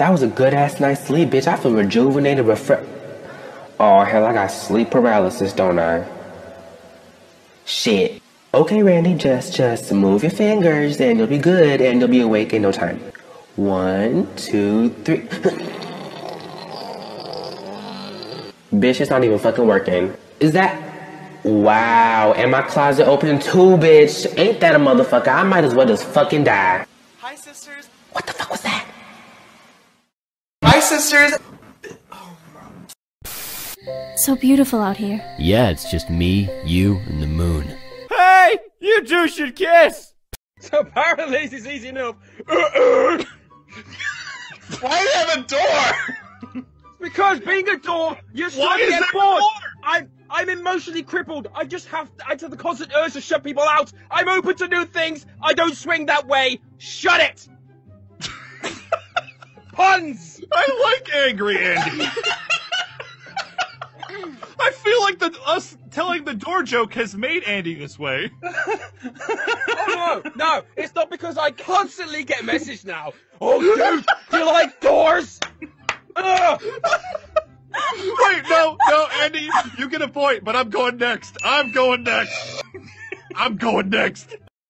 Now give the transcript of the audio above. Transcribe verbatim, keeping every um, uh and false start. That was a good-ass night's sleep, bitch. I feel rejuvenated, refreshed. Oh, hell, I got sleep paralysis, don't I? Shit. Okay, Randy, just, just move your fingers, and you'll be good, and you'll be awake in no time. One, two, three. Bitch, it's not even fucking working. Is that... Wow, and my closet opening too, bitch. Ain't that a motherfucker? I might as well just fucking die. Hi, sisters. What the fuck was that? Hi, sisters. Oh, my. So beautiful out here. Yeah, it's just me, you, and the moon. Hey, you two should kiss. So parallel is easy enough. Uh-uh. Why do you have a door? Because being a door, you're trying to get bored. I. I'm emotionally crippled. I just have to, I have the constant urge to shut people out. I'm open to new things. I don't swing that way. Shut it. Puns. I like angry Andy. I feel like the us telling the door joke has made Andy this way. Oh no, no, it's not because I constantly get messaged now. Oh dude, do you like doors? Ugh. Wait, no, no, Andy, you get a point, but I'm going next. I'm going next. I'm going next.